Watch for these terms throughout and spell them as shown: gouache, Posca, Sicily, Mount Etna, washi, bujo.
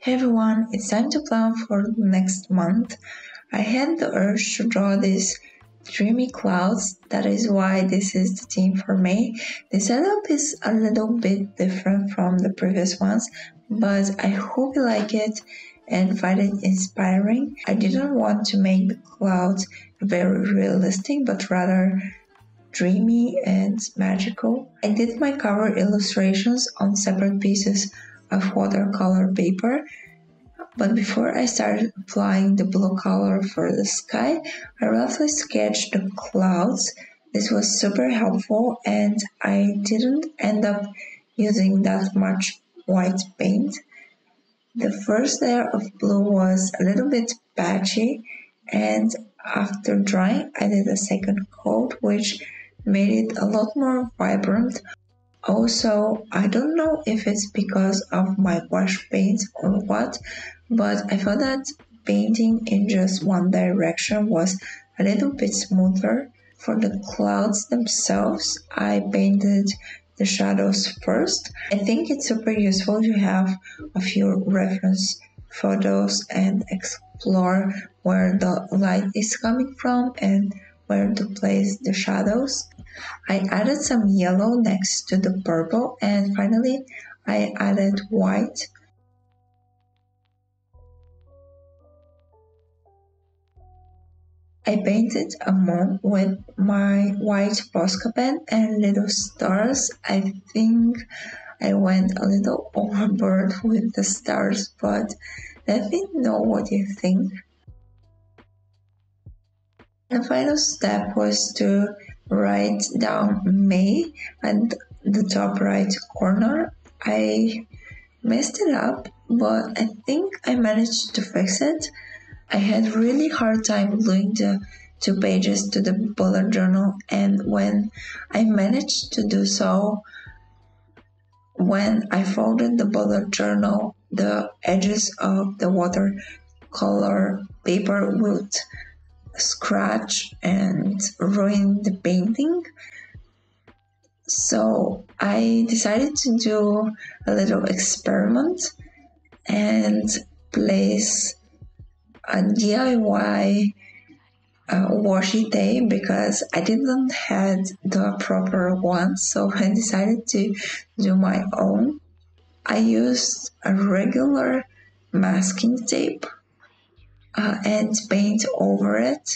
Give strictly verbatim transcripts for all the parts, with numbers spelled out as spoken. Hey everyone, it's time to plan for the next month. I had the urge to draw these dreamy clouds, that is why this is the theme for May. The setup is a little bit different from the previous ones, but I hope you like it and find it inspiring. I didn't want to make the clouds very realistic, but rather dreamy and magical. I did my cover illustrations on separate pieces of watercolor paper, but before I started applying the blue color for the sky, I roughly sketched the clouds. This was super helpful, and I didn't end up using that much white paint. The first layer of blue was a little bit patchy, and after drying I did a second coat, which made it a lot more vibrant. Also, I don't know if it's because of my wash paint or what, but I felt that painting in just one direction was a little bit smoother. For the clouds themselves, I painted the shadows first. I think it's super useful to have a few reference photos and explore where the light is coming from and where to place the shadows. I added some yellow next to the purple, and finally I added white. I painted a moon with my white Posca pen and little stars. I think I went a little overboard with the stars, but let me know what you think. The final step was to write down May at the top right corner. I messed it up, but I think I managed to fix it. I had really hard time gluing the two pages to the bullet journal, and when I managed to do so, when I folded the bullet journal, the edges of the watercolor paper would scratch and ruin the painting. So I decided to do a little experiment and place a D I Y uh, washi tape, because I didn't have the proper one, so I decided to do my own. I used a regular masking tape Uh, and paint over it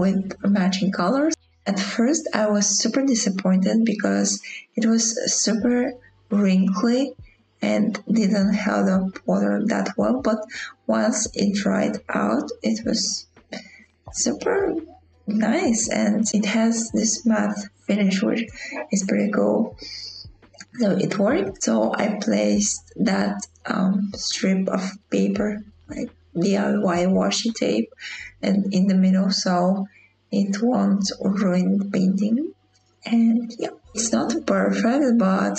with matching colors. At first I was super disappointed because it was super wrinkly and didn't hold up water that well, but once it dried out it was super nice, and it has this matte finish which is pretty cool. So it worked. So I placed that um, strip of paper, like D I Y washi tape, and in the middle, so it won't ruin the painting. And yeah, it's not perfect, but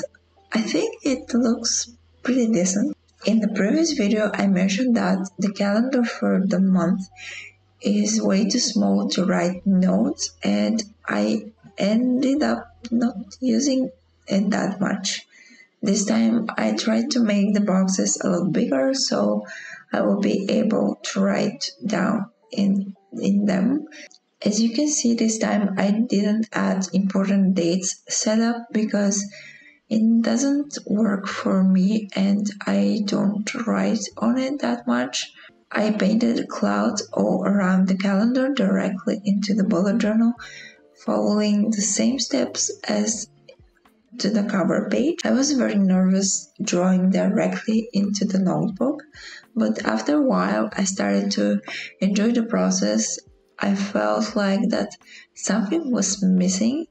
I think it looks pretty decent. In the previous video I mentioned that the calendar for the month is way too small to write notes, and I ended up not using it that much. This time I tried to make the boxes a lot bigger, so I will be able to write down in, in them. As you can see, this time I didn't add important dates set up because it doesn't work for me and I don't write on it that much. I painted clouds all around the calendar directly into the bullet journal, following the same steps as to the cover page. I was very nervous drawing directly into the notebook, but after a while I started to enjoy the process. I felt like that something was missing.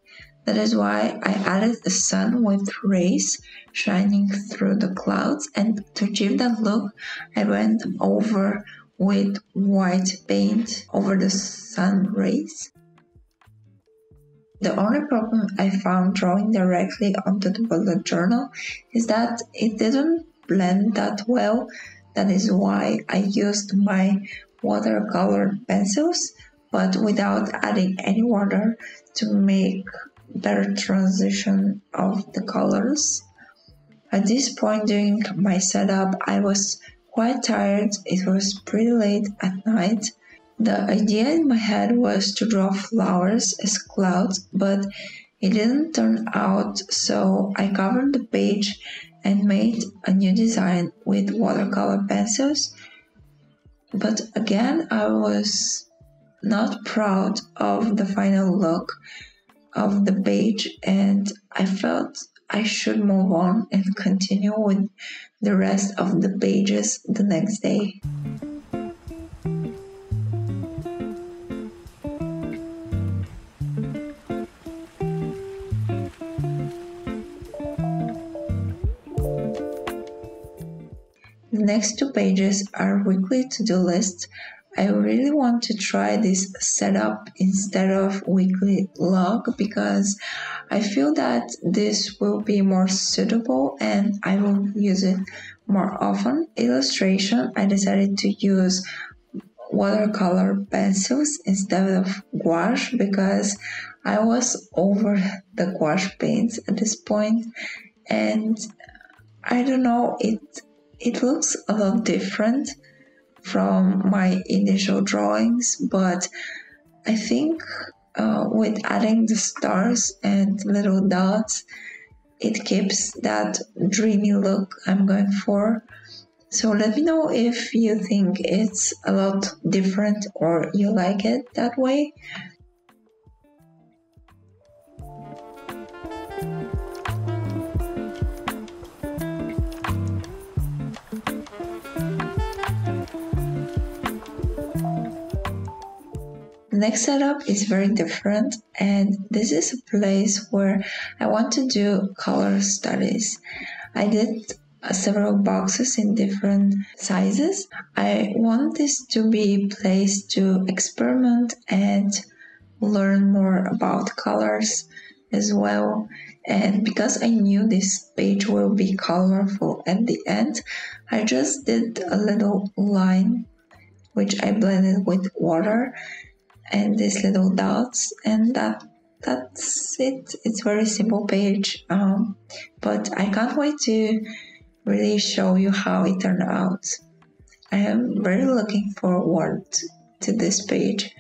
That is why I added the sun with rays shining through the clouds, and to achieve that look I went over with white paint over the sun rays. The only problem I found drawing directly onto the bullet journal is that it didn't blend that well. That is why I used my watercolor pencils, but without adding any water to make better transition of the colors. At this point during my setup, I was quite tired. It was pretty late at night. The idea in my head was to draw flowers as clouds, but it didn't turn out, so I covered the page and made a new design with watercolor pencils. But again, I was not proud of the final look of the page, and I felt I should move on and continue with the rest of the pages the next day. The next two pages are weekly to-do lists. I really want to try this setup instead of weekly log because I feel that this will be more suitable and I will use it more often. Illustration, I decided to use watercolor pencils instead of gouache because I was over the gouache paints at this point, and I don't know, it it looks a lot different from my initial drawings, but I think uh, with adding the stars and little dots, it keeps that dreamy look I'm going for. So let me know if you think it's a lot different or you like it that way. The next setup is very different, and this is a place where I want to do color studies. I did uh, several boxes in different sizes. I want this to be a place to experiment and learn more about colors as well. And because I knew this page will be colorful at the end, I just did a little line which I blended with water and these little dots, and that that's it. It's a very simple page, um, but I can't wait to really show you how it turned out. I am very looking forward to this page.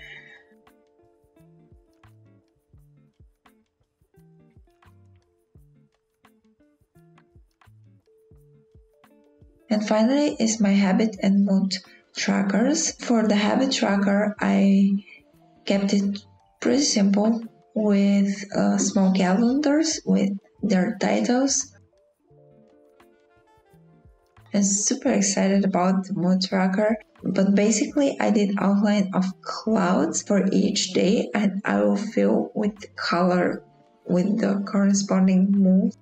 And finally is my habit and mood trackers. For the habit tracker, I kept it pretty simple with uh, small calendars with their titles. I'm super excited about the mood tracker, but basically I did outline of clouds for each day, and I will fill with color with the corresponding mood.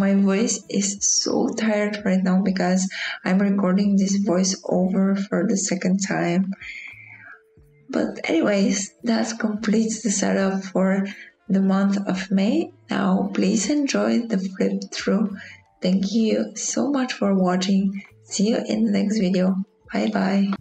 My voice is so tired right now because I'm recording this voice over for the second time. But anyways, that completes the setup for the month of May. Now please enjoy the flip through. Thank you so much for watching. See you in the next video. Bye bye.